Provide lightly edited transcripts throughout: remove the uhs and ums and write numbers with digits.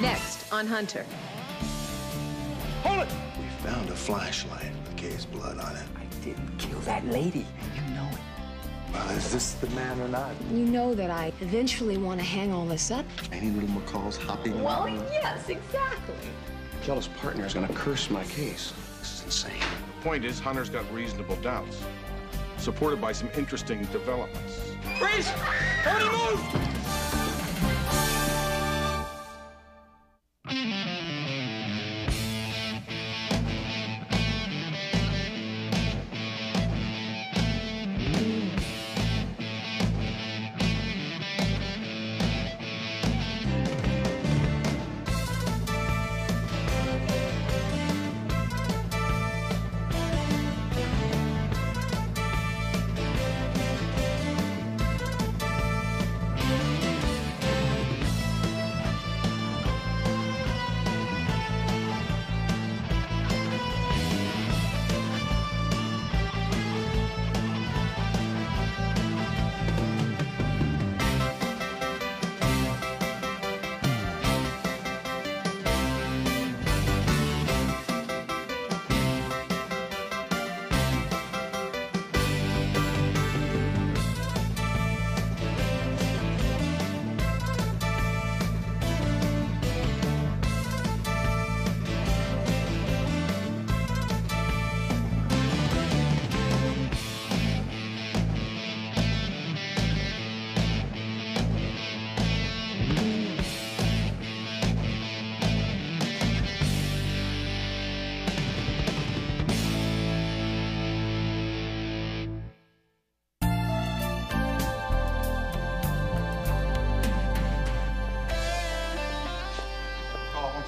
Next on Hunter. Hold it! We found a flashlight with Kay's blood on it. I didn't kill that lady. You know it. Well, is this the man or not? You know that I eventually want to hang all this up. Any little McCall's hopping? Well, yes, exactly. Jealous partner is going to curse my case. This is insane. The point is, Hunter's got reasonable doubts, supported by some interesting developments. Freeze! Hurry, move!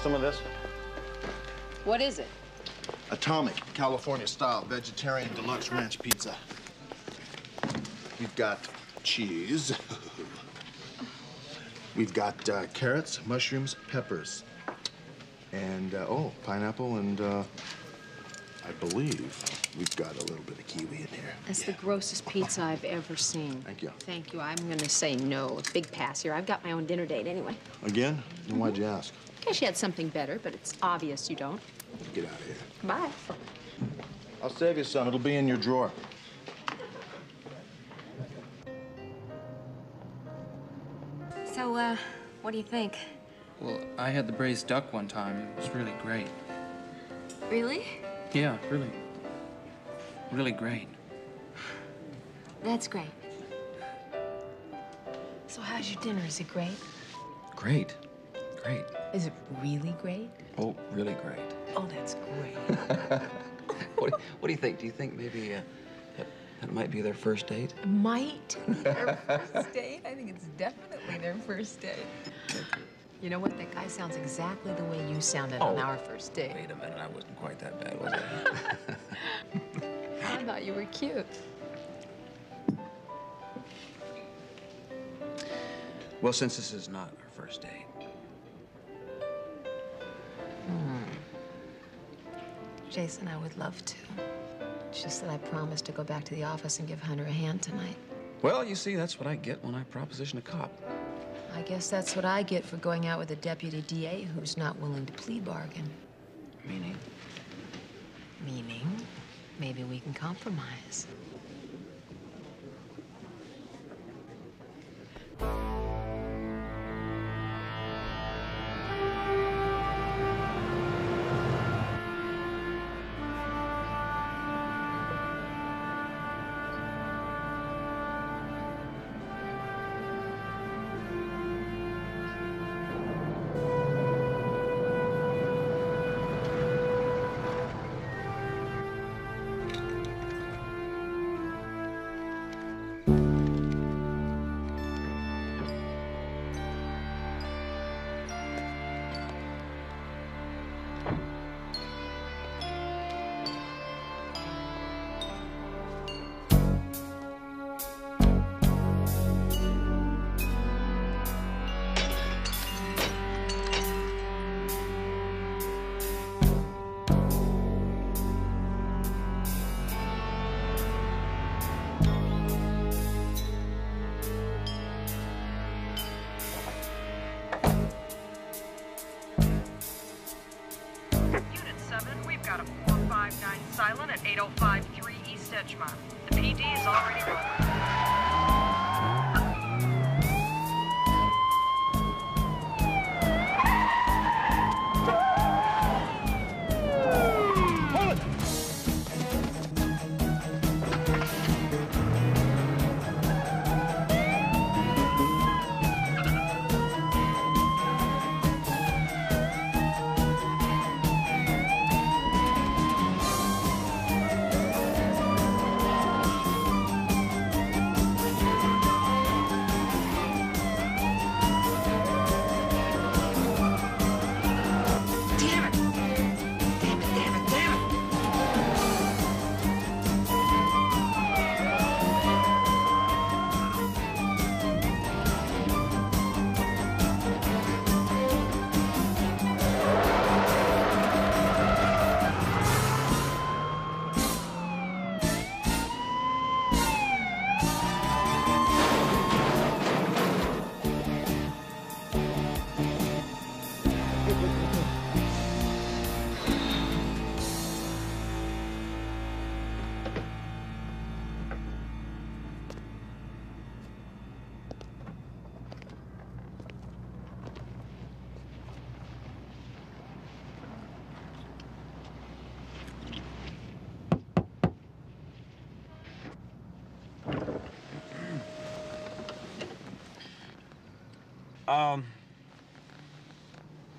Some of this. What is it? Atomic, California-style vegetarian deluxe ranch pizza. We've got cheese. We've got carrots, mushrooms, peppers. And, oh, pineapple and, I believe we've got a little bit of kiwi in here. That's the grossest pizza I've ever seen. Thank you. Thank you. I'm going to say no. A big pass here. I've got my own dinner date anyway. Again? Then why'd you ask? I guess you had something better, but it's obvious you don't. Get out of here. Bye. I'll save you some. It'll be in your drawer. So, what do you think? Well, I had the braised duck one time. It was really great. Really? Yeah, really. Really great. That's great. So how's your dinner? Is it great? Great. Great. Is it really great? Oh, really great. Oh, that's great. What do you think? Do you think maybe that might be their first date? Might be their first date? I think it's definitely their first date. You know what? That guy sounds exactly the way you sounded on our first date. Wait a minute. I wasn't quite that bad, was I? I thought you were cute. Well, since this is not our first date, Jason, I would love to. It's just that I promised to go back to the office and give Hunter a hand tonight. Well, you see, that's what I get when I proposition a cop. I guess that's what I get for going out with a deputy DA who's not willing to plea bargain. Meaning? Meaning, maybe we can compromise. Burma. The PD is already reporting.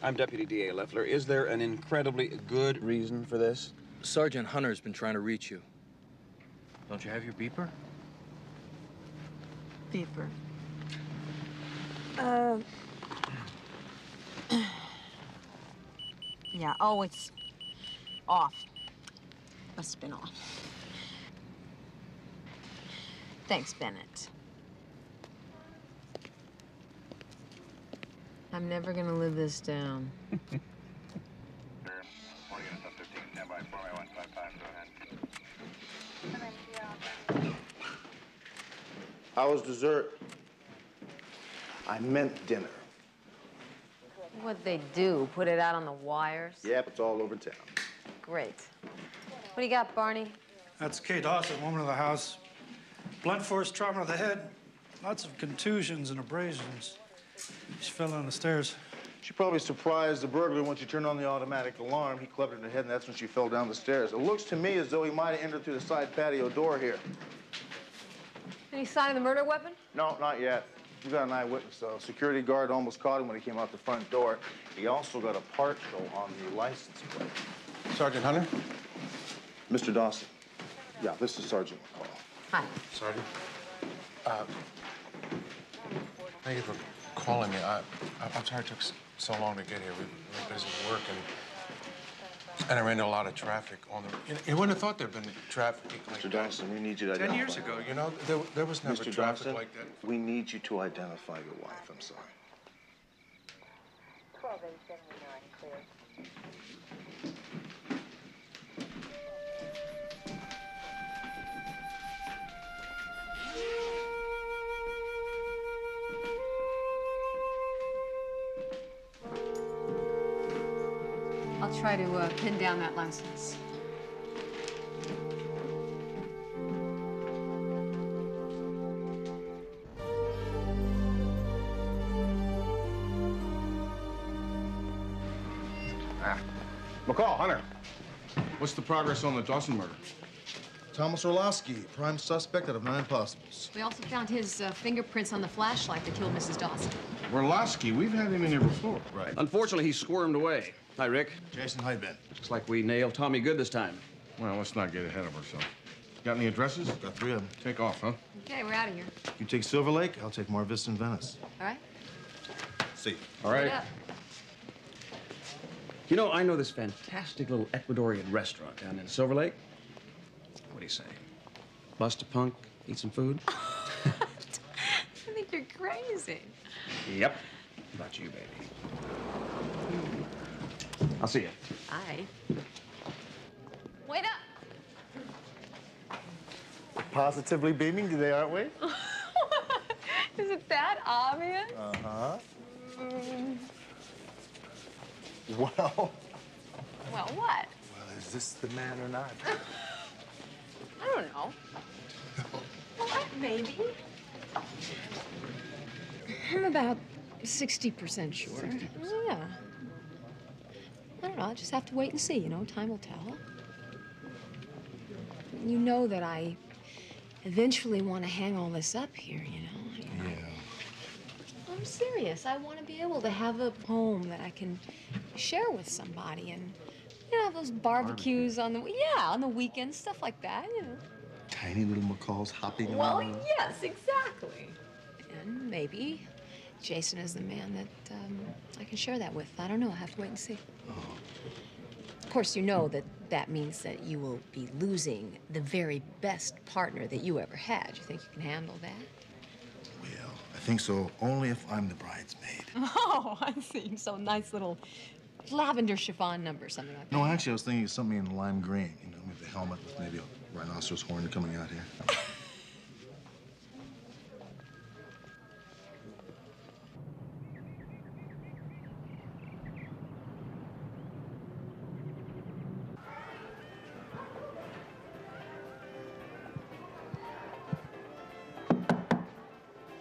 I'm Deputy DA Loeffler. Is there an incredibly good reason for this? Sergeant Hunter's been trying to reach you. Don't you have your beeper? Beeper. Yeah, oh, it's off. Must have been off. Thanks, Bennett. I'm never going to live this down. How was dessert? I meant dinner. What'd they do? Put it out on the wires? Yep, it's all over town. Great. What do you got, Barney? That's Kate Dawson, woman of the house. Blunt force trauma to the head. Lots of contusions and abrasions. She fell down the stairs. She probably surprised the burglar when she turned on the automatic alarm. He clubbed her in the head, and that's when she fell down the stairs. It looks to me as though he might have entered through the side patio door here. Any sign of the murder weapon? No, not yet. We got an eyewitness, though. Security guard almost caught him when he came out the front door. He also got a partial on the license plate. Sergeant Hunter? Mr. Dawson. Yeah, this is Sergeant McCall. Hi. Sergeant. Thank you for calling me. I'm sorry it took so long to get here. We were busy working, and I ran into a lot of traffic on the... You wouldn't have thought there'd been traffic like that. Mr. Dawson, we need you to identify. 10 years ago, you know, there was never traffic like that. We need you to identify your wife. I'm sorry. 12-879, clear. I'll try to pin down that license. McCall, Hunter. What's the progress on the Dawson murder? Thomas Orlowski, prime suspect out of 9 possibles. We also found his fingerprints on the flashlight that killed Mrs. Dawson. Orlowski, we've had him in here before. Right. Unfortunately, he squirmed away. Hi, Rick. Jason, hi, Ben. Looks like we nailed Tommy good this time. Well, let's not get ahead of ourselves. Got any addresses? Got 3 of them. Take off, huh? Okay, we're out of here. You take Silver Lake, I'll take Mar Vista and Venice. All right. See you. All right. You know, I know this fantastic little Ecuadorian restaurant down in Silver Lake. What do you say? Bust a punk, eat some food? I think you're crazy. Yep. How about you, baby? I'll see you. Aye. Wait up. We're positively beaming today, aren't we? Is it that obvious? Uh-huh. Well. Well, what? Well, is this the man or not? I don't know. What, maybe? I'm about 60% sure. 60%. Yeah. I don't know. I'll just have to wait and see, you know. Time will tell. You know that I eventually want to hang all this up here, you know? Yeah. I'm serious. I want to be able to have a home that I can share with somebody and, you know, have those barbecues on the, yeah, on the weekends, stuff like that, you know. Tiny little McCall's hopping around. Well, yes, exactly. And maybe Jason is the man that I can share that with. I don't know. I'll have to wait and see. Oh. Of course, you know that that means that you will be losing the very best partner that you ever had. You think you can handle that? Well, I think so, only if I'm the bridesmaid. Oh, I see. So nice little lavender chiffon number, something like that. No, actually, I was thinking of something in lime green, you know, with the helmet with maybe a rhinoceros horn coming out here.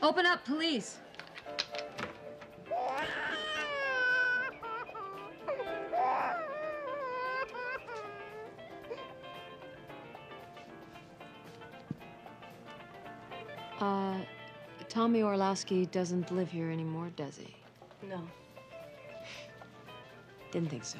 Open up, police. Tommy Orlowski doesn't live here anymore, does he? No. Didn't think so.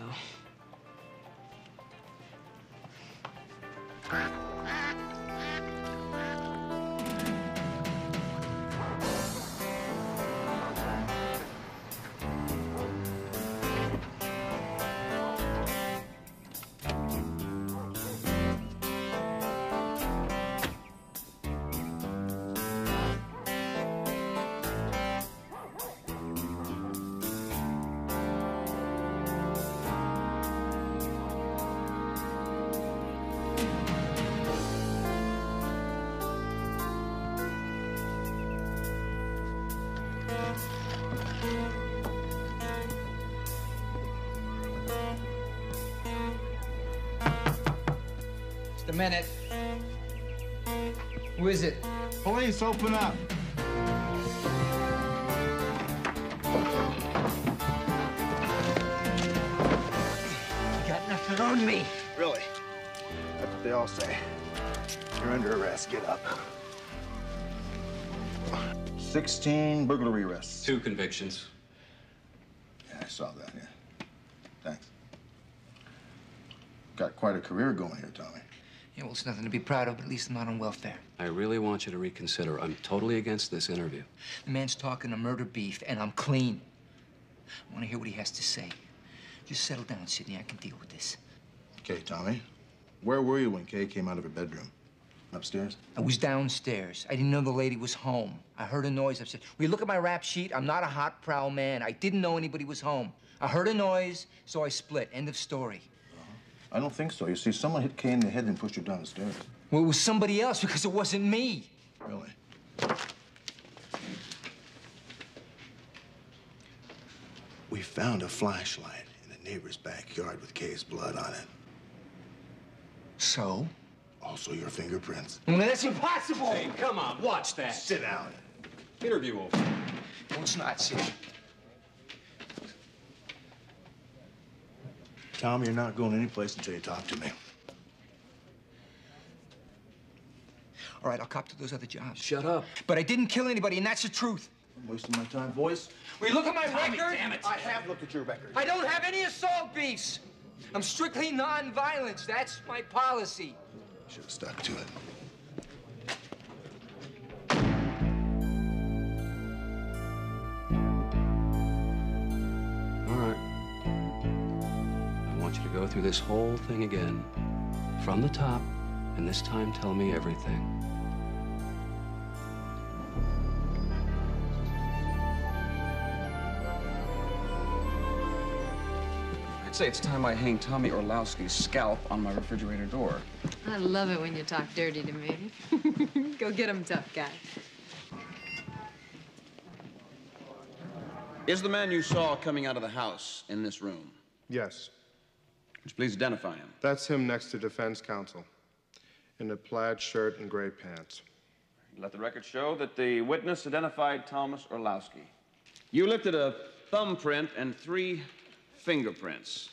A minute. Who is it? Police, open up. You got nothing on me. Really? That's what they all say. You're under arrest. Get up. 16 burglary arrests. 2 convictions. Yeah, I saw that, yeah. Thanks. Got quite a career going here, Tommy. Yeah, well, it's nothing to be proud of, but at least I'm not on welfare. I really want you to reconsider. I'm totally against this interview. The man's talking a murder beef, and I'm clean. I want to hear what he has to say. Just settle down, Sidney. I can deal with this. Okay, Tommy. Where were you when Kay came out of her bedroom? Upstairs? I was downstairs. I didn't know the lady was home. I heard a noise. I said, will you look at my rap sheet? I'm not a hot, prowl man. I didn't know anybody was home. I heard a noise, so I split. End of story. I don't think so. You see, someone hit Kay in the head and pushed her down the stairs. Well, it was somebody else because it wasn't me. Really? We found a flashlight in a neighbor's backyard with Kay's blood on it. So? Also your fingerprints. Well, that's impossible! Hey, come on, watch that. Sit down. Interview over. No, it's not, Sid. Tom, you're not going anyplace until you talk to me. All right, I'll cop to those other jobs. Shut up. But I didn't kill anybody, and that's the truth. I'm wasting my time, boys. Will you look at my record? Damn it. I have looked at your record. I don't have any assault beefs. I'm strictly non-violence. That's my policy. Should have stuck to it. Go through this whole thing again, from the top, and this time tell me everything. I'd say it's time I hang Tommy Orlowski's scalp on my refrigerator door. I love it when you talk dirty to me. Go get him, tough guy. Is the man you saw coming out of the house in this room? Yes. Would you please identify him? That's him next to defense counsel. in a plaid shirt and gray pants. Let the record show that the witness identified Thomas Orlowski. You lifted a thumbprint and 3 fingerprints.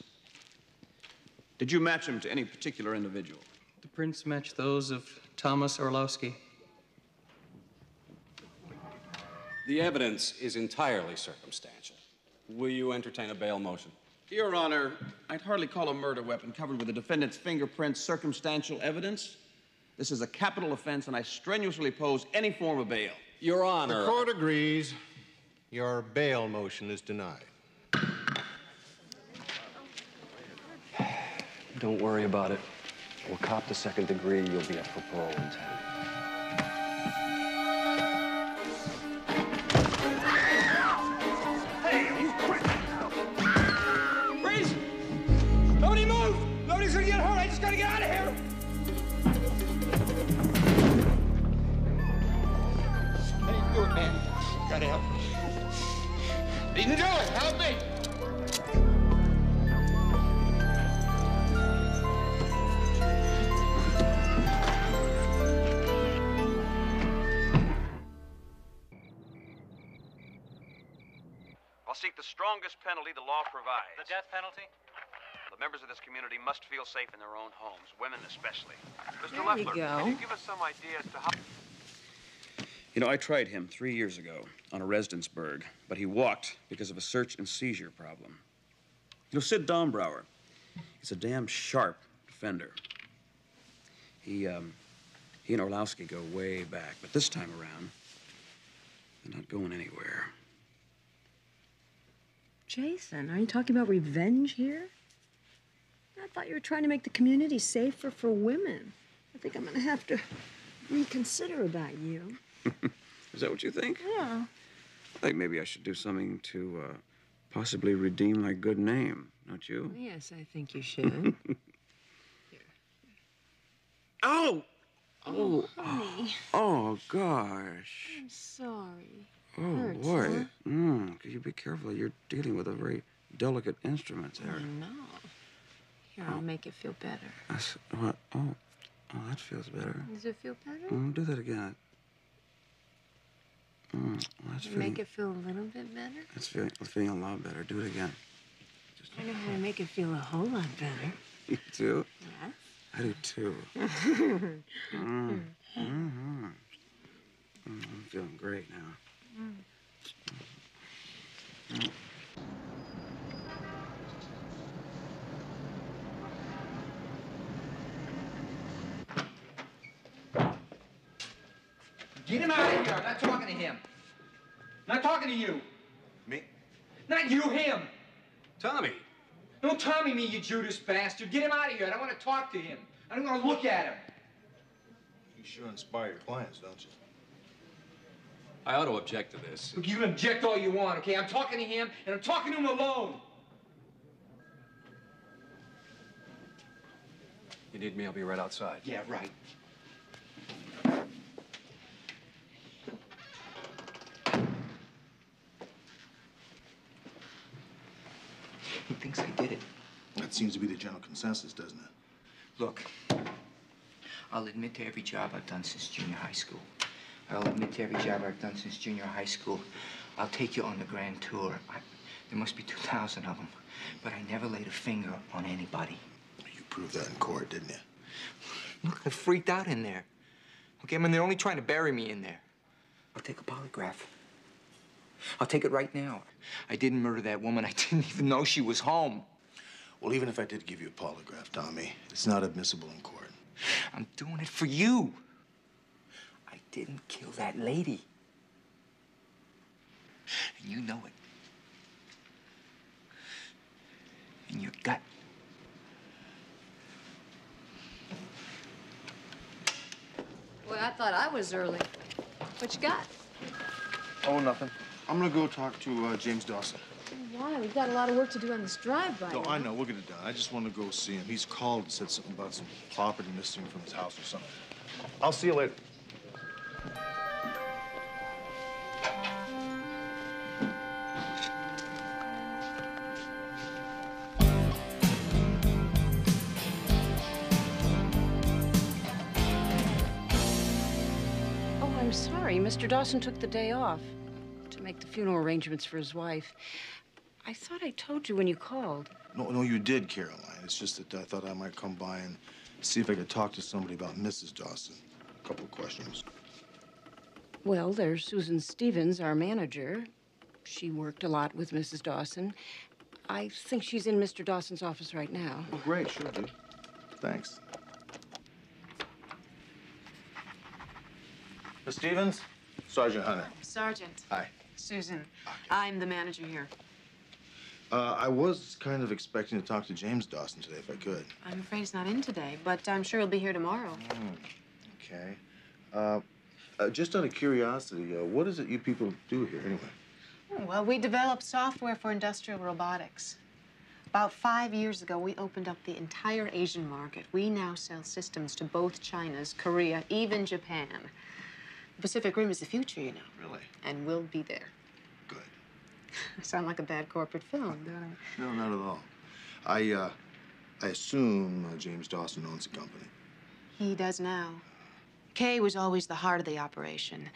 Did you match them to any particular individual? The prints match those of Thomas Orlowski. The evidence is entirely circumstantial. Will you entertain a bail motion? Your Honor, I'd hardly call a murder weapon covered with the defendant's fingerprints circumstantial evidence. This is a capital offense, and I strenuously oppose any form of bail. Your Honor. The court agrees. Your bail motion is denied. Don't worry about it. We'll cop the 2nd degree. You'll be up for parole in 10. Hey, freeze! Nobody move! Nobody's gonna get hurt. I just gotta get out of here. I didn't do it, man. Gotta help me. Didn't do it. Help me. Seek the strongest penalty the law provides. The death penalty? The members of this community must feel safe in their own homes, women especially. Mr. Leffler, can you give us some ideas to how... You know, I tried him 3 years ago on a Redlandsburg, but he walked because of a search and seizure problem. You know, Sid Dombrower, he's a damn sharp defender. He and Orlowski go way back, but this time around, they're not going anywhere. Jason, are you talking about revenge here? I thought you were trying to make the community safer for women. I think I'm gonna have to reconsider about you. Is that what you think? Yeah. I think maybe I should do something to possibly redeem my good name, don't you? Yes, I think you should. Here. Ow! Oh! Oh, honey. Oh, gosh. I'm sorry. Oh, hurts, boy. Huh? Could you be careful? You're dealing with a very delicate instrument there. Oh, no. Here, I'll make it feel better. Oh, that feels better. Does it feel better? Do that again. Make it feel a little bit better? That's feeling a lot better. Do it again. Just I know how to make it feel a whole lot better. You do? Yes. I do, too. I'm feeling great now. Get him out of here. I'm not talking to him. Not talking to you. Me? Not you, him. Tommy. Don't Tommy me, you Judas bastard. Get him out of here. I don't want to talk to him. I don't want to look at him. You sure inspire your clients, don't you? I ought to object to this. Look, you can object all you want, okay? I'm talking to him, and I'm talking to him alone. You need me, I'll be right outside. Yeah, right. He thinks I did it. That seems to be the general consensus, doesn't it? Look, I'll admit to every job I've done since junior high school. I'll admit to every job I've done since junior high school. I'll take you on the grand tour. There must be 2,000 of them, but I never laid a finger on anybody. You proved that in court, didn't you? Look, I freaked out in there. Okay, I mean, they're only trying to bury me in there. I'll take a polygraph. I'll take it right now. I didn't murder that woman. I didn't even know she was home. Well, even if I did give you a polygraph, Tommy, it's not admissible in court. I'm doing it for you. Didn't kill that lady. And you know it. In your gut. Boy, I thought I was early. What you got? Oh, nothing. I'm gonna go talk to James Dawson. Why? We've got a lot of work to do on this drive-by. No, I know. We'll get it done. I just want to go see him. He's called and said something about some property missing from his house or something. I'll see you later. Mr. Dawson took the day off to make the funeral arrangements for his wife. I thought I told you when you called. No, you did, Caroline. It's just that I thought I might come by and see if I could talk to somebody about Mrs. Dawson. A couple of questions. Well, there's Susan Stevens, our manager. She worked a lot with Mrs. Dawson. I think she's in Mr. Dawson's office right now. Oh, great. Sure, dude. Thanks. Miss Stevens? Sergeant Hunter. Sergeant. Hi. Susan. Okay. I'm the manager here. I was kind of expecting to talk to James Dawson today, if I could. I'm afraid he's not in today, but I'm sure he'll be here tomorrow. Okay. Just out of curiosity, what is it you people do here, anyway? Oh, well, we develop software for industrial robotics. About 5 years ago, we opened up the entire Asian market. We now sell systems to both China's, Korea, even Japan. The Pacific Rim is the future, you know. Really? And we'll be there. I sound like a bad corporate film, don't I? No, not at all. I assume James Dawson owns the company. He does now. Kay was always the heart of the operation.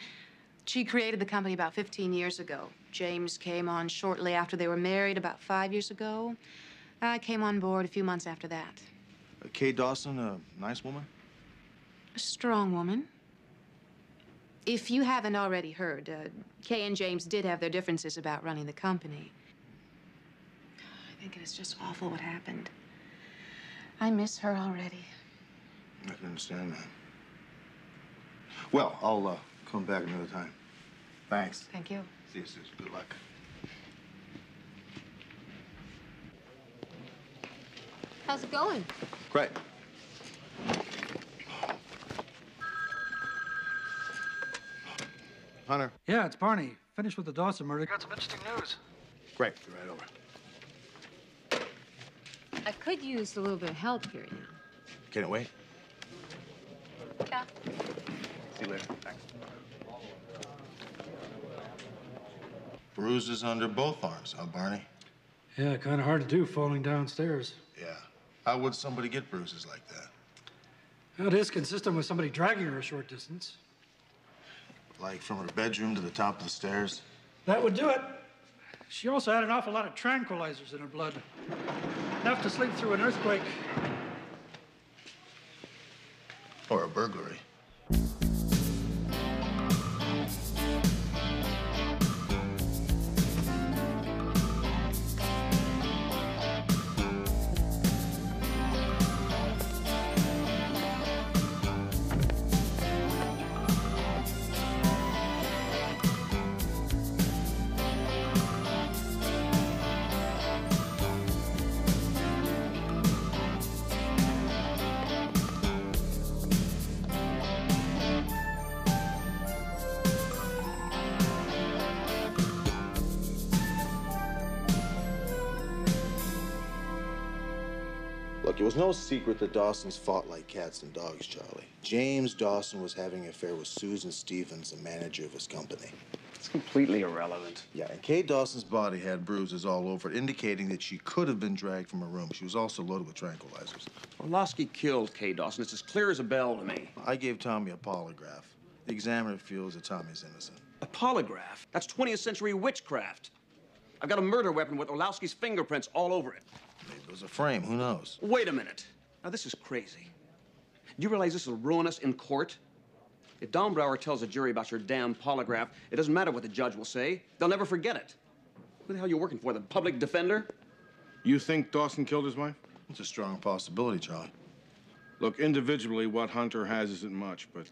She created the company about 15 years ago. James came on shortly after they were married, about 5 years ago. I came on board a few months after that. Kay Dawson, a nice woman? A strong woman. If you haven't already heard, Kay and James did have their differences about running the company. I think it is just awful what happened. I miss her already. I can understand that. Well, I'll come back another time. Thanks. Thank you. See you, Susan. Good luck. How's it going? Great. Hunter. Yeah, it's Barney. Finished with the Dawson murder. Got some interesting news. Great. Be right over. I could use a little bit of help here now. Can it wait? Yeah. See you later. Thanks. Bruises under both arms, huh, Barney? Yeah, kind of hard to do falling downstairs. Yeah. How would somebody get bruises like that? Well, it is consistent with somebody dragging her a short distance. Like from her bedroom to the top of the stairs? That would do it. She also had an awful lot of tranquilizers in her blood. Enough to sleep through an earthquake. Or a burglary. It was no secret that Dawsons fought like cats and dogs, Charlie. James Dawson was having an affair with Susan Stevens, the manager of his company. It's completely irrelevant. Yeah, and Kay Dawson's body had bruises all over it, indicating that she could have been dragged from her room. She was also loaded with tranquilizers. Orlowski killed Kay Dawson. It's as clear as a bell to me. I gave Tommy a polygraph. The examiner feels that Tommy's innocent. A polygraph? That's 20th century witchcraft. I've got a murder weapon with Orlowski's fingerprints all over it. Maybe it was a frame. Who knows? Wait a minute. Now, this is crazy. Do you realize this will ruin us in court? If Dombrower tells a jury about your damn polygraph, it doesn't matter what the judge will say. They'll never forget it. Who the hell are you working for, the public defender? You think Dawson killed his wife? It's a strong possibility, Charlie. Look, individually, what Hunter has isn't much, but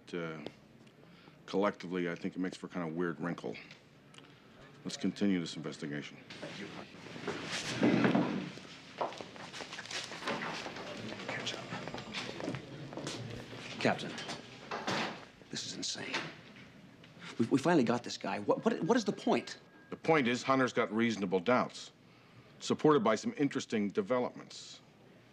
collectively, I think it makes for kind of weird wrinkle. Let's continue this investigation. Thank you, Hunter. Captain, this is insane. We finally got this guy. What is the point? The point is Hunter's got reasonable doubts, supported by some interesting developments.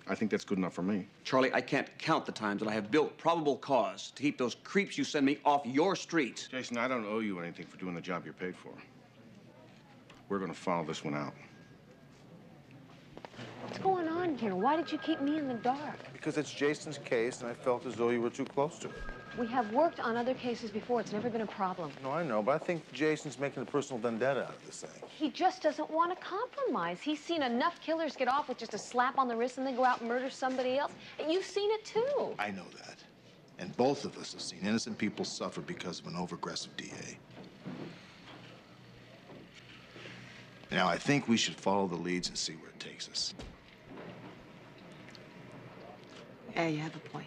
I think that's good enough for me. Charlie, I can't count the times that I have built probable cause to keep those creeps you send me off your street. Jason, I don't owe you anything for doing the job you're paid for. We're going to follow this one out. What's going on here? Why did you keep me in the dark? Because it's Jason's case, and I felt as though you were too close to it. We have worked on other cases before. It's never been a problem. No, I know, but I think Jason's making a personal vendetta out of this thing. He just doesn't want to compromise. He's seen enough killers get off with just a slap on the wrist and then go out and murder somebody else. You've seen it, too. I know that. And both of us have seen innocent people suffer because of an overaggressive DA. Now, I think we should follow the leads and see where it takes us. Yeah, you have a point.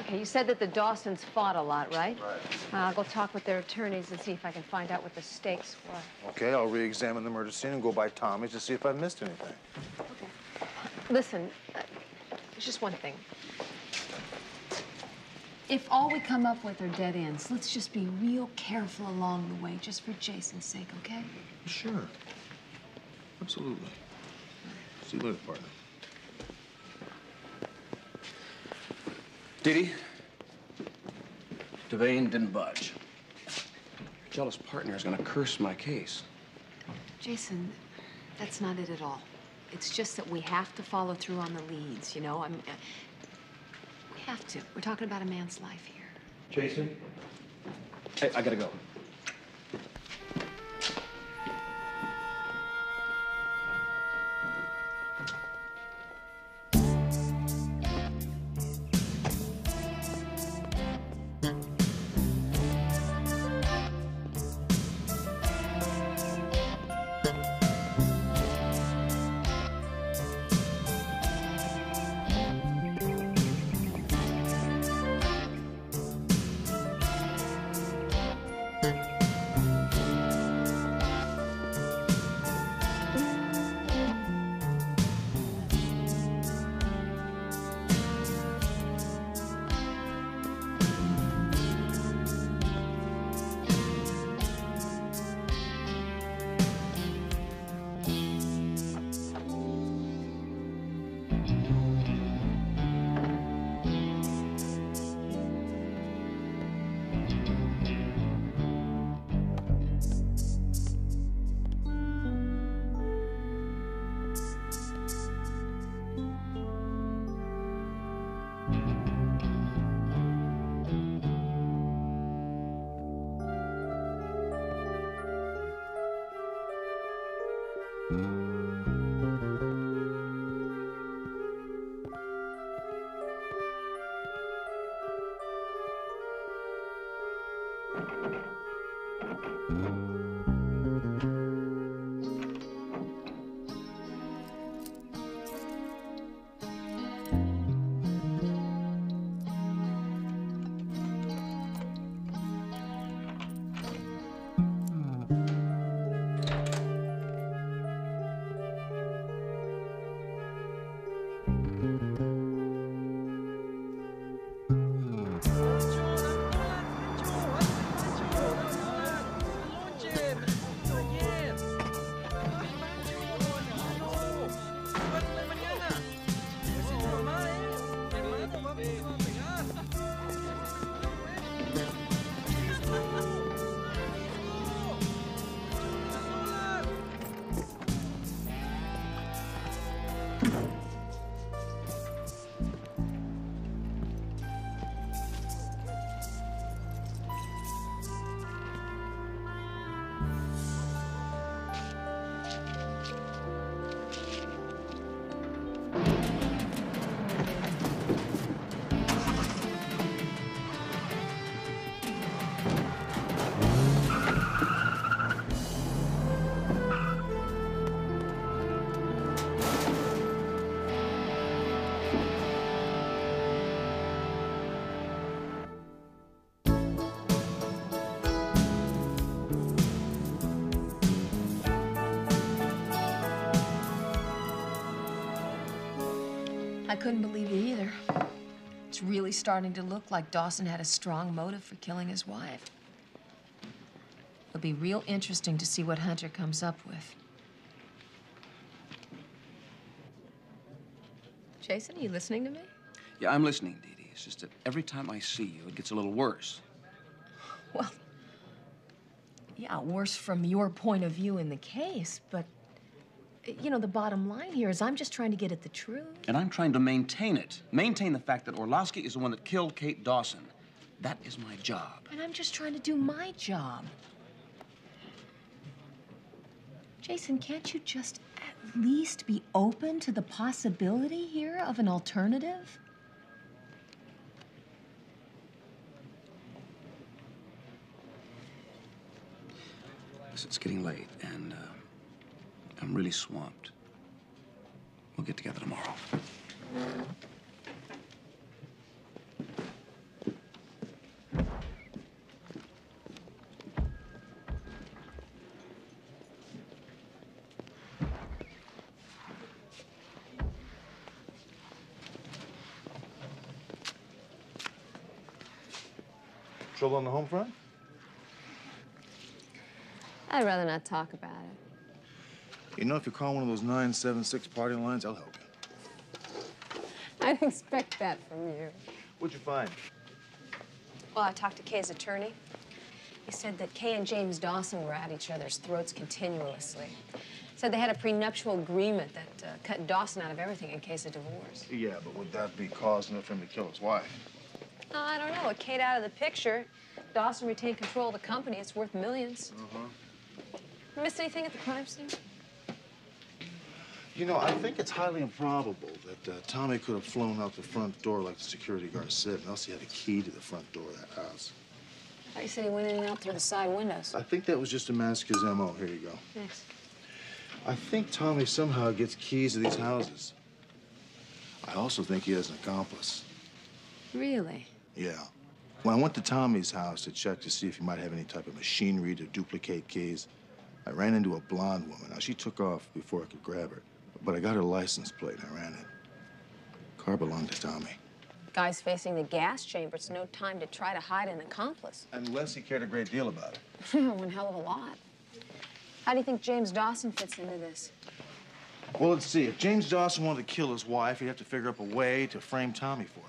Okay, you said that the Dawsons fought a lot, right? Right. I'll go talk with their attorneys and see if I can find out what the stakes were. Okay, I'll re-examine the murder scene and go by Tommy's to see if I missed anything. Okay. Listen, there's just one thing. If all we come up with are dead ends, let's just be real careful along the way, just for Jason's sake, okay? Sure. Absolutely. See you later, partner. Did he? Devane didn't budge. Jealous partner is gonna curse my case. Jason, that's not it at all. It's just that we have to follow through on the leads, you know? We have to. We're talking about a man's life here. Jason? Hey, I gotta go. I couldn't believe it either. It's really starting to look like Dawson had a strong motive for killing his wife. It'll be real interesting to see what Hunter comes up with. Jason, are you listening to me? Yeah, I'm listening, Dee Dee. It's just that every time I see you, it gets a little worse. Well, yeah, worse from your point of view in the case, but You know, the bottom line here is I'm just trying to get at the truth. And I'm trying to maintain it. Maintain the fact that Orlowski is the one that killed Kate Dawson. That is my job. And I'm just trying to do my job. Jason, can't you just at least be open to the possibility here of an alternative? Listen, it's getting late, and I'm really swamped. We'll get together tomorrow. Trouble on the home front? I'd rather not talk about it. You know, if you call one of those 976 party lines, I'll help you. I'd expect that from you. What'd you find? Well, I talked to Kay's attorney. He said that Kay and James Dawson were at each other's throats continuously. Said they had a prenuptial agreement that cut Dawson out of everything in case of divorce. Yeah, but would that be cause enough for him to kill his wife? I don't know. With Kate out of the picture, Dawson retained control of the company. It's worth millions. Uh-huh. Miss anything at the crime scene? You know, I think it's highly improbable that Tommy could have flown out the front door like the security guard said, unless he had a key to the front door of that house. I thought you said he went in and out through the side windows. I think that was just to mask his M.O. Here you go. Thanks. I think Tommy somehow gets keys to these houses. I also think he has an accomplice. Really? Yeah. When I went to Tommy's house to check to see if he might have any type of machinery to duplicate keys, I ran into a blonde woman. Now, she took off before I could grab her. But I got her license plate and I ran it. Car belonged to Tommy. Guy's facing the gas chamber. It's no time to try to hide an accomplice. Unless he cared a great deal about it. One hell of a lot. How do you think James Dawson fits into this? Well, let's see. If James Dawson wanted to kill his wife, he'd have to figure up a way to frame Tommy for it.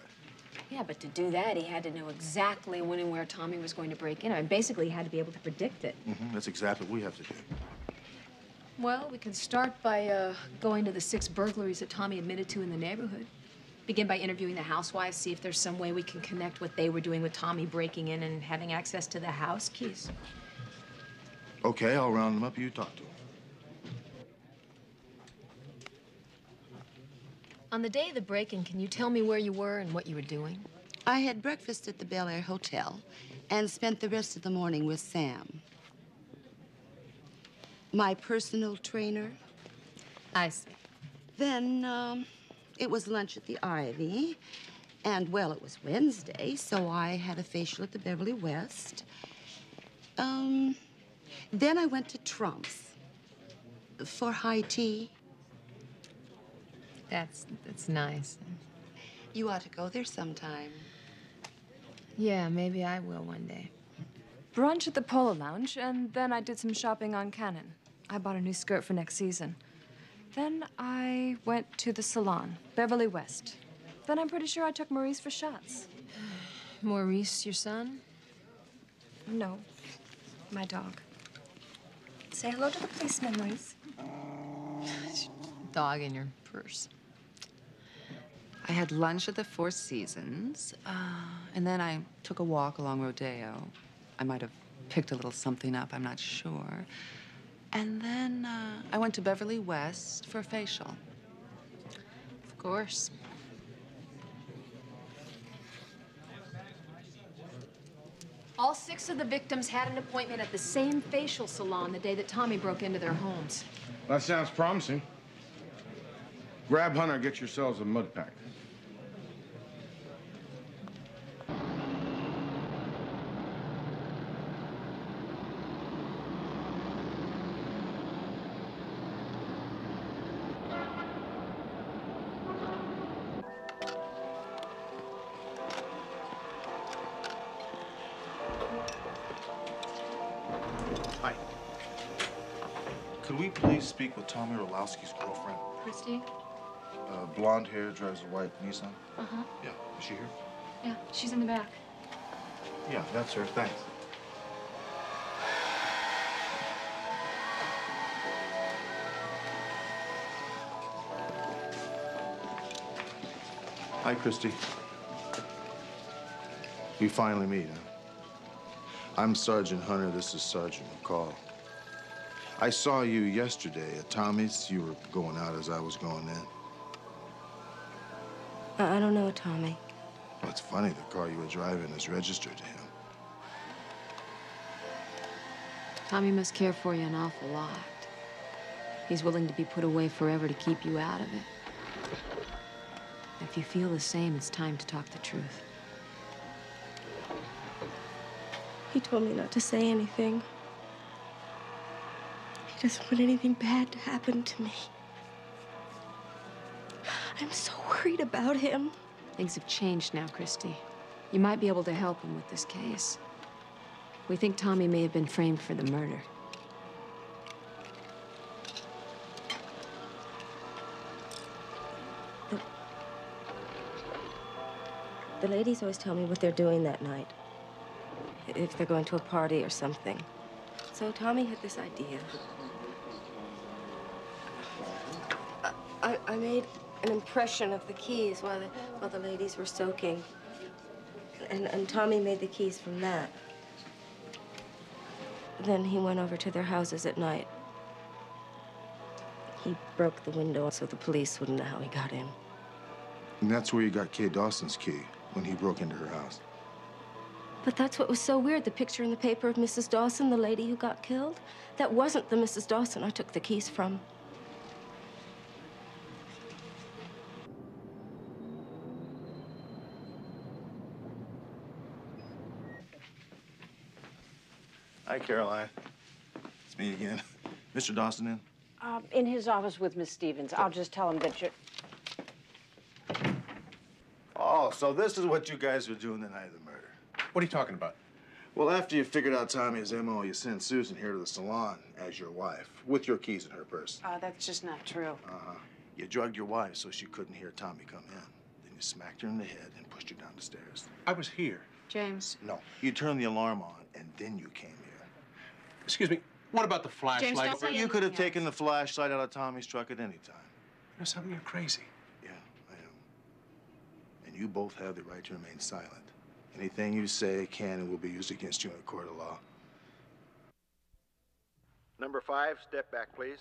Yeah, but to do that, he had to know exactly when and where Tommy was going to break in. I mean, basically, he had to be able to predict it. Mm-hmm. That's exactly what we have to do. Well, we can start by going to the 6 burglaries that Tommy admitted to in the neighborhood. Begin by interviewing the housewives, see if there's some way we can connect what they were doing with Tommy breaking in and having access to the house keys. Okay, I'll round them up. You talk to them. On the day of the break-in, can you tell me where you were and what you were doing? I had breakfast at the Bel Air Hotel and spent the rest of the morning with Sam. My personal trainer. I see. Then it was lunch at the Ivy. And, well, it was Wednesday, so I had a facial at the Beverly West. Then I went to Trump's for high tea. That's nice. You ought to go there sometime. Yeah, maybe I will one day. Brunch at the Polo Lounge, and then I did some shopping on Cannon. I bought a new skirt for next season. Then I went to the salon, Beverly West. Then I'm pretty sure I took Maurice for shots. Maurice, your son? No, my dog. Say hello to the policeman, Maurice. Dog in your purse. I had lunch at the Four Seasons, and then I took a walk along Rodeo. I might have picked a little something up, I'm not sure. And then I went to Beverly West for a facial. Of course. All 6 of the victims had an appointment at the same facial salon the day that Tommy broke into their homes. That sounds promising. Grab Hunter, get yourselves a mud pack. Speak with Tommy Orlowski's girlfriend. Christy? Blonde hair, drives a white Nissan. Uh-huh. Yeah, is she here? Yeah, she's in the back. Yeah, that's her, thanks. Hi, Christy. We finally meet, huh? I'm Sergeant Hunter. This is Sergeant McCall. I saw you yesterday at Tommy's. You were going out as I was going in. I don't know Tommy. Well, it's funny. The car you were driving is registered to him. Tommy must care for you an awful lot. He's willing to be put away forever to keep you out of it. If you feel the same, it's time to talk the truth. He told me not to say anything. He doesn't want anything bad to happen to me. I'm so worried about him. Things have changed now, Christy. You might be able to help him with this case. We think Tommy may have been framed for the murder. The ladies always tell me what they're doing that night. If they're going to a party or something. So Tommy had this idea. I made an impression of the keys while the ladies were soaking. And Tommy made the keys from that. Then he went over to their houses at night. He broke the window so the police wouldn't know how he got in. And that's where you got Kate Dawson's key, when he broke into her house. But that's what was so weird, the picture in the paper of Mrs. Dawson, the lady who got killed. That wasn't the Mrs. Dawson I took the keys from. Hi, Caroline. It's me again. Mr. Dawson in? In his office with Miss Stevens. I'll just tell him that you're... Oh, so this is what you guys were doing the night of the murder. What are you talking about? Well, after you figured out Tommy's M.O., you sent Susan here to the salon as your wife, with your keys in her purse. That's just not true. Uh-huh. You drugged your wife so she couldn't hear Tommy come in. Then you smacked her in the head and pushed her down the stairs. I was here. James. No, you turned the alarm on, and then you came here. Excuse me, what about the flashlight? James, don't you could have taken the flashlight out of Tommy's truck at any time. You know something? You're crazy. Yeah, I am. And you both have the right to remain silent. Anything you say can and will be used against you in a court of law. Number 5, step back, please.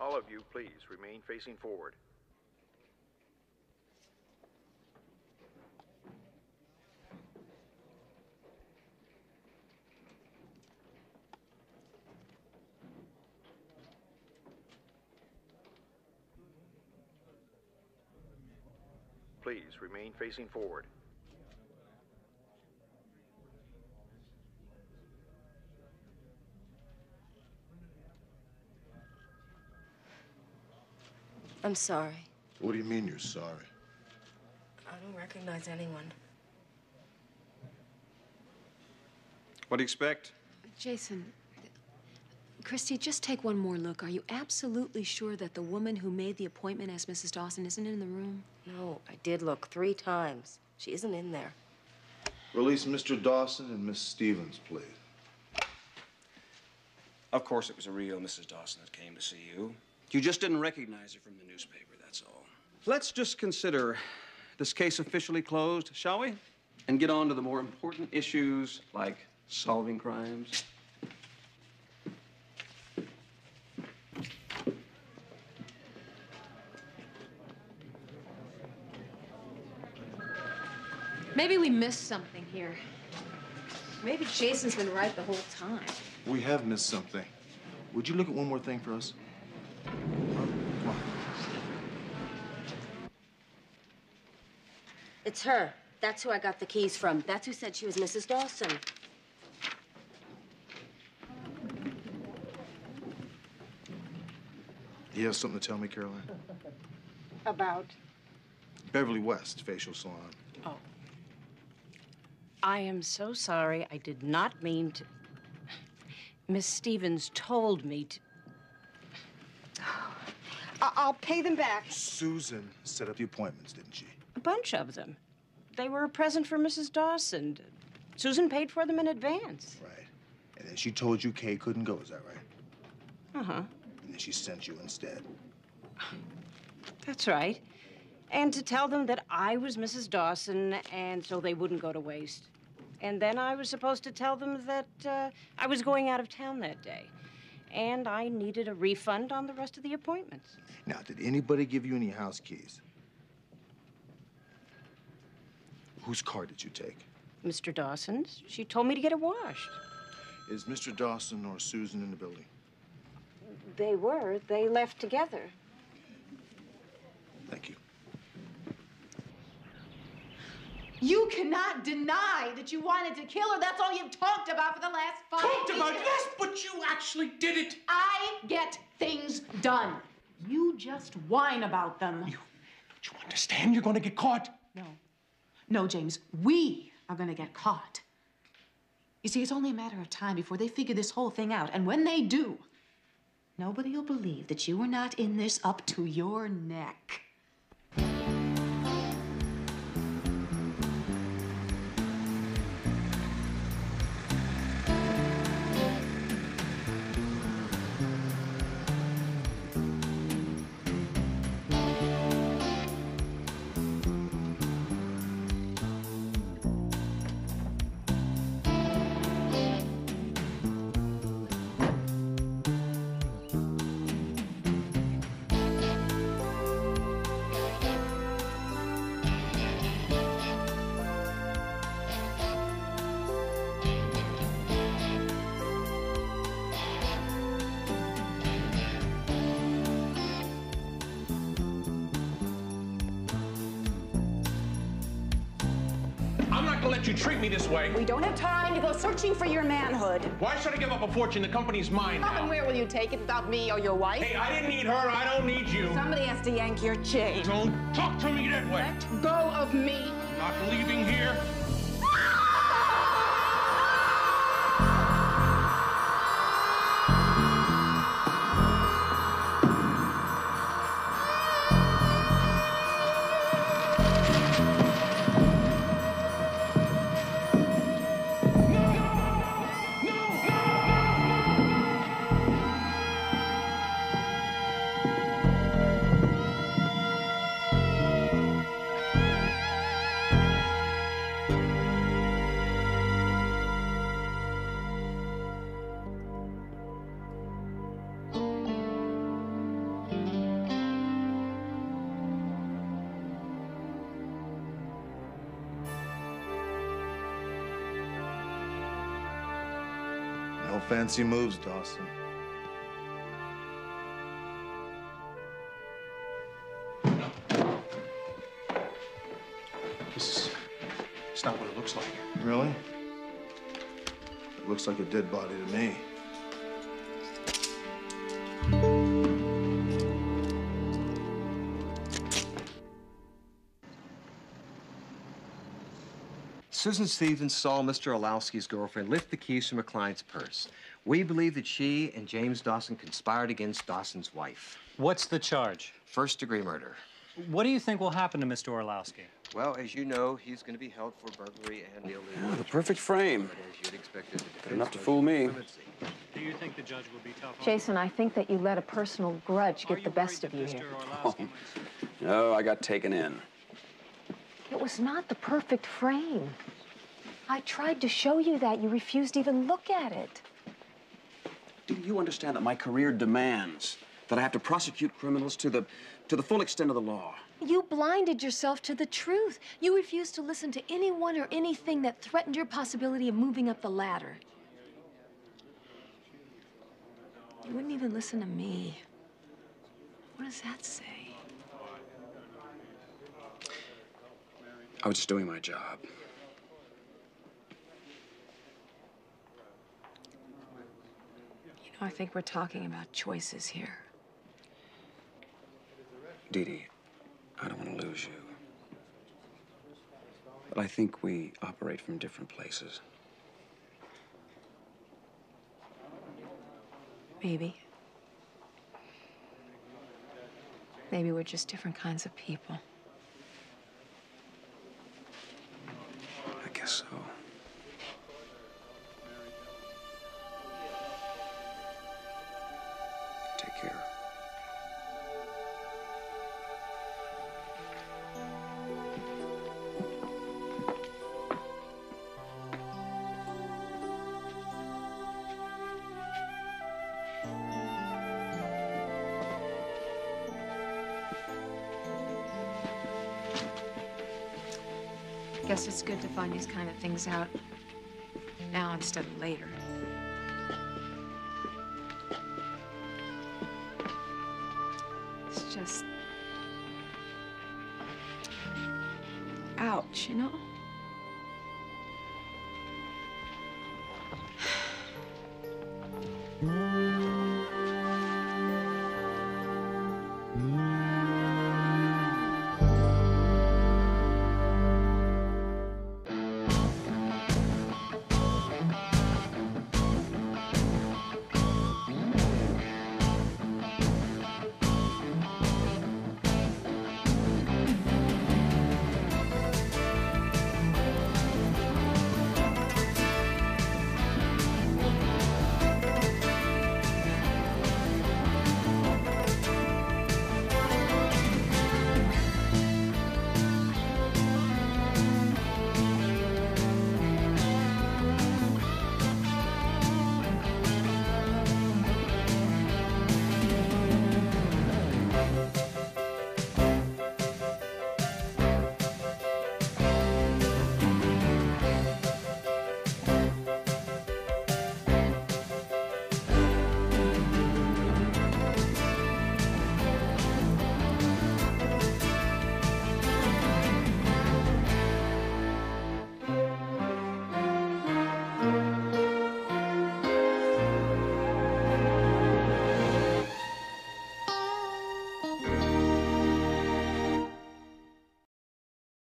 All of you, please, remain facing forward. Please, remain facing forward. I'm sorry. What do you mean you're sorry? I don't recognize anyone. What do you expect? Jason, Christy, just take one more look. Are you absolutely sure that the woman who made the appointment as Mrs. Dawson isn't in the room? No, I did look 3 times. She isn't in there. Release Mr. Dawson and Miss Stevens, please. Of course, it was a real Mrs. Dawson that came to see you. You just didn't recognize her from the newspaper, that's all. Let's just consider this case officially closed, shall we? And get on to the more important issues, like solving crimes. Maybe we missed something here. Maybe Jason's been right the whole time. We have missed something. Would you look at one more thing for us? It's her. That's who I got the keys from. That's who said she was Mrs. Dawson. You have something to tell me, Caroline? About? Beverly West Facial Salon. Oh. I am so sorry. I did not mean to. Miss Stevens told me to. I'll pay them back. Susan set up the appointments, didn't she? A bunch of them. They were a present for Mrs. Dawson. Susan paid for them in advance. Right. And then she told you Kay couldn't go, is that right? Uh-huh. And then she sent you instead. That's right. and to tell them that I was Mrs. Dawson, and so they wouldn't go to waste. And then I was supposed to tell them that I was going out of town that day, and I needed a refund on the rest of the appointments. Now, did anybody give you any house keys? Whose car did you take? Mr. Dawson's. She told me to get it washed. Is Mr. Dawson or Susan in the building? They were. They left together. Thank you. You cannot deny that you wanted to kill her. That's all you've talked about for the last 5 years. Talked about, yes, but you actually did it. I get things done. You just whine about them. Do you understand? You're going to get caught. No. No, James, we are going to get caught. You see, it's only a matter of time before they figure this whole thing out. And when they do, nobody will believe that you were not in this up to your neck. You treat me this way. We don't have time to go searching for your manhood. Why should I give up a fortune? The company's mine now. And where will you take it without me or your wife? Hey, I didn't need her. I don't need you. Somebody has to yank your chain. Don't talk to me that way. Let go of me. Not leaving here. Fancy moves, Dawson. It's not what it looks like. Really? It looks like a dead body to me. Susan Stevens saw Mr. Orlowski's girlfriend lift the keys from a client's purse. We believe that she and James Dawson conspired against Dawson's wife. What's the charge? First-degree murder. What do you think will happen to Mr. Orlowski? Well, as you know, he's going to be held for burglary and illegal. Oh, the perfect frame. Enough to fool me. Do you think the judge will be tough? Jason, I think that you let a personal grudge get the best of you here. Oh, no, I got taken in. It was not the perfect frame. I tried to show you that. You refused to even look at it. Do you understand that my career demands that I have to prosecute criminals to the full extent of the law? You blinded yourself to the truth. You refused to listen to anyone or anything that threatened your possibility of moving up the ladder. You wouldn't even listen to me. What does that say? I was just doing my job. You know, I think we're talking about choices here. Dee Dee, I don't want to lose you. But I think we operate from different places. Maybe. Maybe we're just different kinds of people. So. Take care. Guess it's good to find these kind of things out now instead of later. It's just... ouch, you know?